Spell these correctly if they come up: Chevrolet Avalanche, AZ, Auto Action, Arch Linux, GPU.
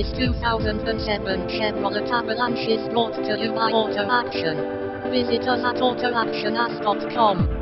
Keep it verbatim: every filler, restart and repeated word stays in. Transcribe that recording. This two thousand seven Chevrolet Avalanche is brought to you by Auto Action. Visit us at auto action az dot com.